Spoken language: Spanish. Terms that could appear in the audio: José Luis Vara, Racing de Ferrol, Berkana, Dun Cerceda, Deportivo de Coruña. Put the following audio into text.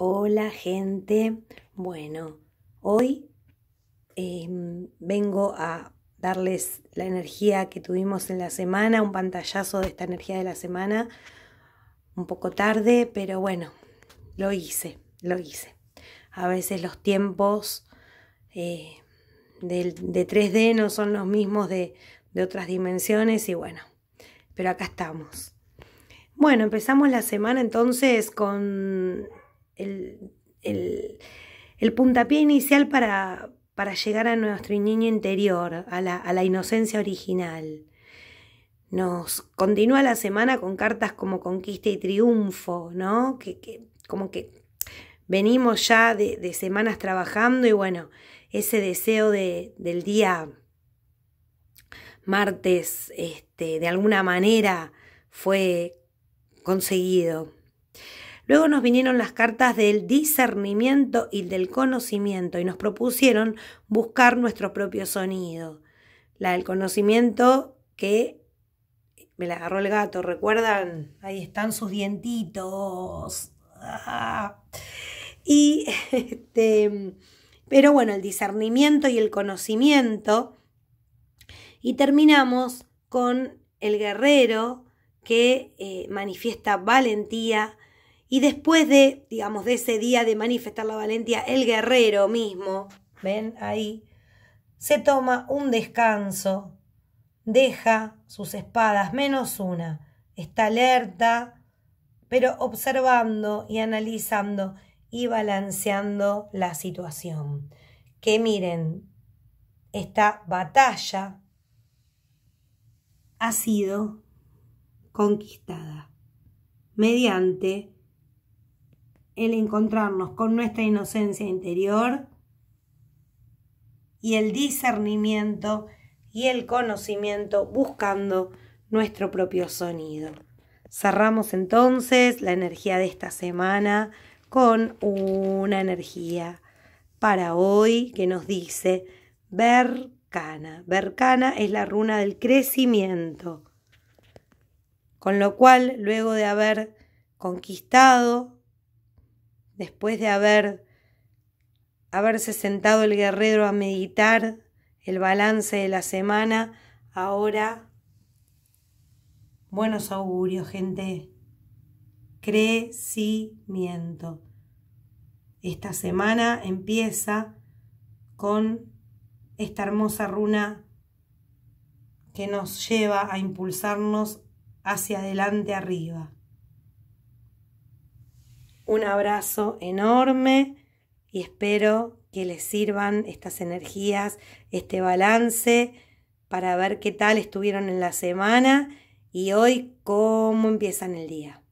Hola gente, bueno, hoy vengo a darles la energía que tuvimos en la semana, un pantallazo de esta energía de la semana, un poco tarde, pero bueno, lo hice. A veces los tiempos de 3D no son los mismos de otras dimensiones y bueno, pero acá estamos. Bueno, empezamos la semana entonces con el puntapié inicial para llegar a nuestro niño interior, a la inocencia original. Nos continúa la semana con cartas como Conquista y Triunfo, ¿no? Que como que venimos ya de semanas trabajando y bueno, ese deseo del día martes, de alguna manera fue conseguido. Luego nos vinieron las cartas del discernimiento y del conocimiento y nos propusieron buscar nuestro propio sonido. La del conocimiento que me la agarró el gato, ¿recuerdan? Ahí están sus dientitos. Ah. Y pero bueno, el discernimiento y el conocimiento. Y terminamos con el guerrero que manifiesta valentía. Y después de ese día de manifestar la valentía, el guerrero mismo, ven ahí, se toma un descanso, deja sus espadas, menos una, está alerta, pero observando y analizando y balanceando la situación. Que miren, esta batalla ha sido conquistada mediante el encontrarnos con nuestra inocencia interior y el discernimiento y el conocimiento buscando nuestro propio sonido. Cerramos entonces la energía de esta semana con una energía para hoy que nos dice Berkana. Berkana es la runa del crecimiento, con lo cual luego de haber conquistado, después de haberse sentado el guerrero a meditar el balance de la semana, ahora, buenos augurios, gente. Crecimiento. Esta semana empieza con esta hermosa runa que nos lleva a impulsarnos hacia adelante, arriba. Un abrazo enorme y espero que les sirvan estas energías, este balance, para ver qué tal estuvieron en la semana y hoy cómo empiezan el día.